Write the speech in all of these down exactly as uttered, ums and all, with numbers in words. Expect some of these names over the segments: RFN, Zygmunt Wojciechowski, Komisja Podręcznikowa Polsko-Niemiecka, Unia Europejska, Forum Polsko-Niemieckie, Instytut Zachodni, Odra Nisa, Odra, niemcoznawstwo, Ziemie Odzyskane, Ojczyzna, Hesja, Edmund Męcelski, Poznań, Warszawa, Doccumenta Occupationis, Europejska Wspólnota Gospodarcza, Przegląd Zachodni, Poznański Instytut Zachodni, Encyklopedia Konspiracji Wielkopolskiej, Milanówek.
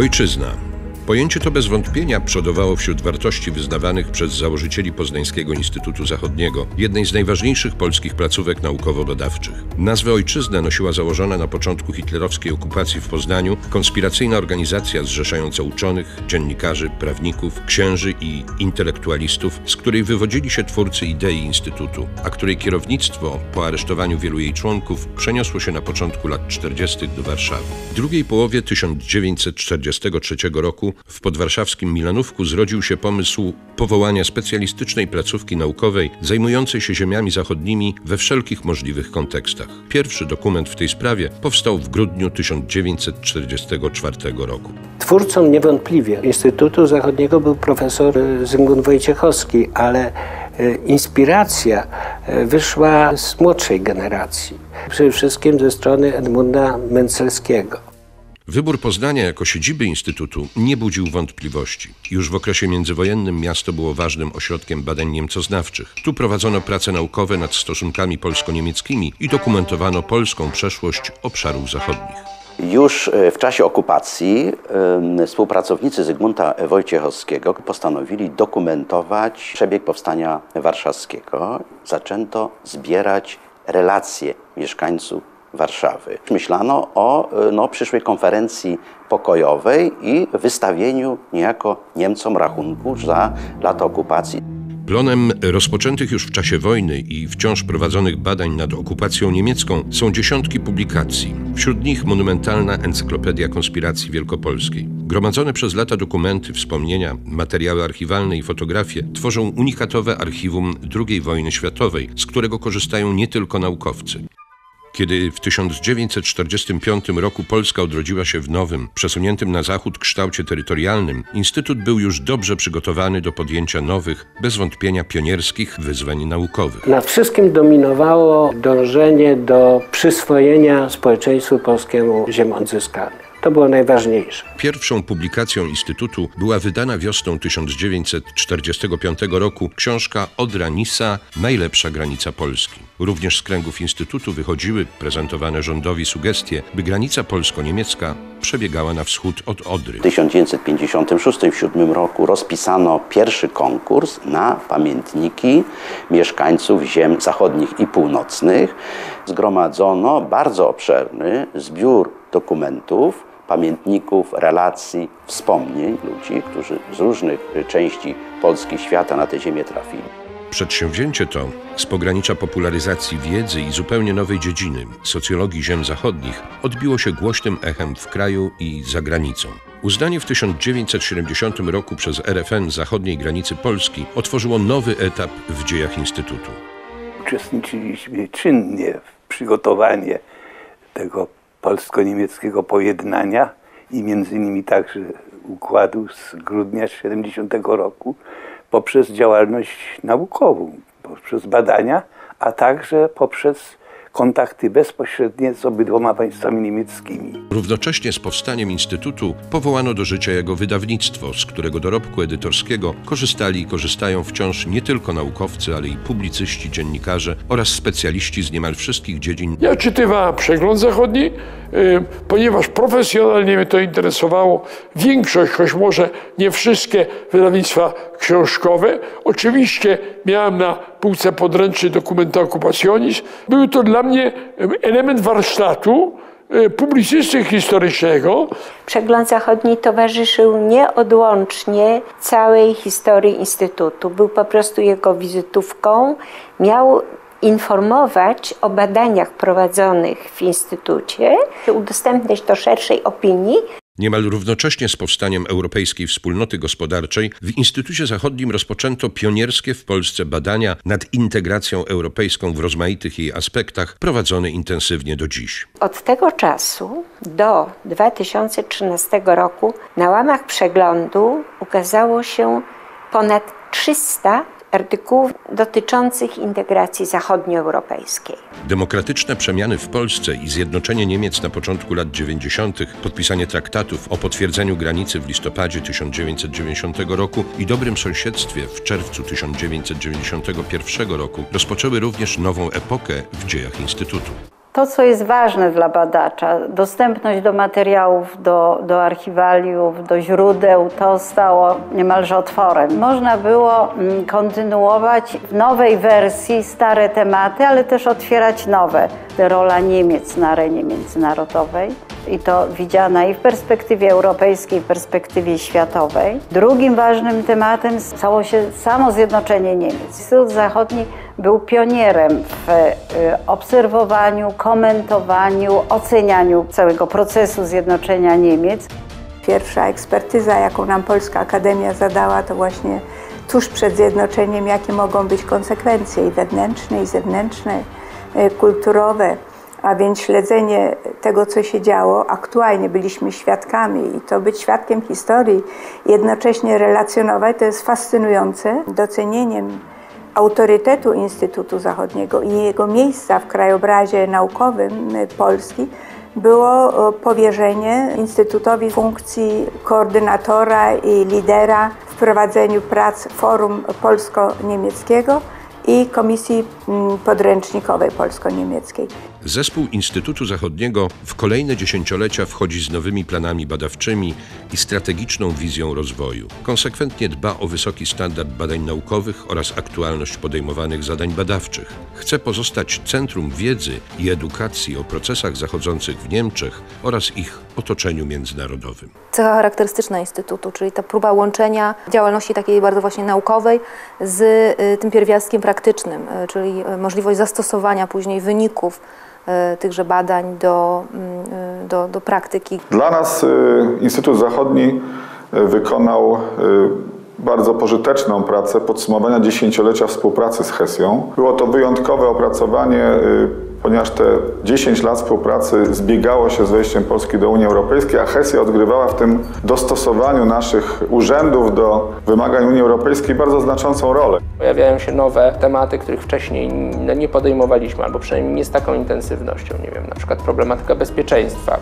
Ojczyzna. Pojęcie to bez wątpienia przodowało wśród wartości wyznawanych przez założycieli Poznańskiego Instytutu Zachodniego, jednej z najważniejszych polskich placówek naukowo-badawczych. Nazwę Ojczyznę nosiła założona na początku hitlerowskiej okupacji w Poznaniu konspiracyjna organizacja zrzeszająca uczonych, dziennikarzy, prawników, księży i intelektualistów, z której wywodzili się twórcy idei Instytutu, a której kierownictwo po aresztowaniu wielu jej członków przeniosło się na początku lat czterdziestych do Warszawy. W drugiej połowie tysiąc dziewięćset czterdziestego trzeciego roku w podwarszawskim Milanówku zrodził się pomysł powołania specjalistycznej placówki naukowej zajmującej się ziemiami zachodnimi we wszelkich możliwych kontekstach. Pierwszy dokument w tej sprawie powstał w grudniu tysiąc dziewięćset czterdziestego czwartego roku. Twórcą niewątpliwie Instytutu Zachodniego był profesor Zygmunt Wojciechowski, ale inspiracja wyszła z młodszej generacji, przede wszystkim ze strony Edmunda Męcelskiego. Wybór Poznania jako siedziby Instytutu nie budził wątpliwości. Już w okresie międzywojennym miasto było ważnym ośrodkiem badań niemcoznawczych. Tu prowadzono prace naukowe nad stosunkami polsko-niemieckimi i dokumentowano polską przeszłość obszarów zachodnich. Już w czasie okupacji współpracownicy Zygmunta Wojciechowskiego postanowili dokumentować przebieg powstania warszawskiego. Zaczęto zbierać relacje mieszkańców Warszawy. Myślano o no, przyszłej konferencji pokojowej i wystawieniu niejako Niemcom rachunku za lata okupacji. Plonem rozpoczętych już w czasie wojny i wciąż prowadzonych badań nad okupacją niemiecką są dziesiątki publikacji. Wśród nich monumentalna Encyklopedia Konspiracji Wielkopolskiej. Gromadzone przez lata dokumenty, wspomnienia, materiały archiwalne i fotografie tworzą unikatowe archiwum drugiej wojny światowej, z którego korzystają nie tylko naukowcy. Kiedy w tysiąc dziewięćset czterdziestym piątym roku Polska odrodziła się w nowym, przesuniętym na zachód kształcie terytorialnym, Instytut był już dobrze przygotowany do podjęcia nowych, bez wątpienia pionierskich wyzwań naukowych. Nad wszystkim dominowało dążenie do przyswojenia społeczeństwu polskiemu ziem odzyskanych. To było najważniejsze. Pierwszą publikacją Instytutu była wydana wiosną tysiąc dziewięćset czterdziestego piątego roku książka Odra Nisa Najlepsza granica Polski. Również z kręgów Instytutu wychodziły prezentowane rządowi sugestie, by granica polsko-niemiecka przebiegała na wschód od Odry. W tysiąc dziewięćset pięćdziesiątym szóstym do siódmego roku rozpisano pierwszy konkurs na pamiętniki mieszkańców ziem zachodnich i północnych. Zgromadzono bardzo obszerny zbiór dokumentów, pamiętników, relacji, wspomnień ludzi, którzy z różnych części Polski, świata na tę ziemię trafili. Przedsięwzięcie to z pogranicza popularyzacji wiedzy i zupełnie nowej dziedziny, socjologii ziem zachodnich, odbiło się głośnym echem w kraju i za granicą. Uznanie w tysiąc dziewięćset siedemdziesiątym roku przez R F N zachodniej granicy Polski otworzyło nowy etap w dziejach Instytutu. Uczestniczyliśmy czynnie w przygotowaniu tego polsko-niemieckiego pojednania i między innymi także układu z grudnia tysiąc dziewięćset siedemdziesiątego roku poprzez działalność naukową, poprzez badania, a także poprzez kontakty bezpośrednie z obydwoma państwami niemieckimi. Równocześnie z powstaniem Instytutu powołano do życia jego wydawnictwo, z którego dorobku edytorskiego korzystali i korzystają wciąż nie tylko naukowcy, ale i publicyści, dziennikarze oraz specjaliści z niemal wszystkich dziedzin. Ja czytywałem Przegląd Zachodni, ponieważ profesjonalnie mnie to interesowało. Większość, choć może nie wszystkie wydawnictwa książkowe. Oczywiście miałem na półce podręczy Dokumenta Occupationis. Był to dla mnie element warsztatu publicystyki historycznego. Przegląd Zachodni towarzyszył nieodłącznie całej historii Instytutu. Był po prostu jego wizytówką. Miał informować o badaniach prowadzonych w Instytucie, udostępniać to szerszej opinii. Niemal równocześnie z powstaniem Europejskiej Wspólnoty Gospodarczej w Instytucie Zachodnim rozpoczęto pionierskie w Polsce badania nad integracją europejską w rozmaitych jej aspektach, prowadzone intensywnie do dziś. Od tego czasu do dwa tysiące trzynastego roku na łamach przeglądu ukazało się ponad trzysta artykułów dotyczących integracji zachodnioeuropejskiej. Demokratyczne przemiany w Polsce i zjednoczenie Niemiec na początku lat dziewięćdziesiątych, podpisanie traktatów o potwierdzeniu granicy w listopadzie tysiąc dziewięćset dziewięćdziesiątego roku i dobrym sąsiedztwie w czerwcu tysiąc dziewięćset dziewięćdziesiątego pierwszego roku rozpoczęły również nową epokę w dziejach Instytutu. To, co jest ważne dla badacza, dostępność do materiałów, do, do archiwaliów, do źródeł, to stało niemalże otworem. Można było kontynuować w nowej wersji stare tematy, ale też otwierać nowe. Rola Niemiec na arenie międzynarodowej i to widziana i w perspektywie europejskiej, i w perspektywie światowej. Drugim ważnym tematem stało się samo zjednoczenie Niemiec. Instytut Zachodni był pionierem w obserwowaniu, komentowaniu, ocenianiu całego procesu zjednoczenia Niemiec. Pierwsza ekspertyza, jaką nam Polska Akademia zadała, to właśnie tuż przed zjednoczeniem, jakie mogą być konsekwencje i wewnętrzne, i zewnętrzne, kulturowe, a więc śledzenie tego, co się działo. Aktualnie byliśmy świadkami i to być świadkiem historii, jednocześnie relacjonować, to jest fascynujące. Docenieniem autorytetu Instytutu Zachodniego i jego miejsca w krajobrazie naukowym Polski było powierzenie Instytutowi funkcji koordynatora i lidera w prowadzeniu prac Forum Polsko-Niemieckiego i Komisji Podręcznikowej Polsko-Niemieckiej. Zespół Instytutu Zachodniego w kolejne dziesięciolecia wchodzi z nowymi planami badawczymi i strategiczną wizją rozwoju. Konsekwentnie dba o wysoki standard badań naukowych oraz aktualność podejmowanych zadań badawczych. Chce pozostać centrum wiedzy i edukacji o procesach zachodzących w Niemczech oraz ich otoczeniu międzynarodowym. Cecha charakterystyczna Instytutu, czyli ta próba łączenia działalności takiej bardzo właśnie naukowej z tym pierwiastkiem praktycznym, czyli możliwość zastosowania później wyników tychże badań do, do, do praktyki. Dla nas Instytut Zachodni wykonał bardzo pożyteczną pracę podsumowania dziesięciolecia współpracy z Hesją. Było to wyjątkowe opracowanie, ponieważ te dziesięć lat współpracy zbiegało się z wejściem Polski do Unii Europejskiej, a Hesja odgrywała w tym dostosowaniu naszych urzędów do wymagań Unii Europejskiej bardzo znaczącą rolę. Pojawiają się nowe tematy, których wcześniej nie podejmowaliśmy, albo przynajmniej nie z taką intensywnością, nie wiem, na przykład problematyka bezpieczeństwa,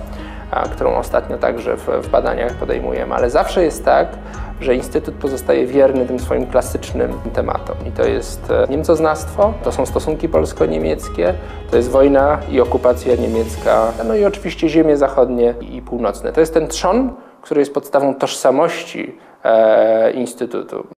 którą ostatnio także w badaniach podejmujemy, ale zawsze jest tak, że Instytut pozostaje wierny tym swoim klasycznym tematom. I to jest niemcoznawstwo, to są stosunki polsko-niemieckie, to jest wojna i okupacja niemiecka, no i oczywiście ziemie zachodnie i północne. To jest ten trzon, który jest podstawą tożsamości e, Instytutu.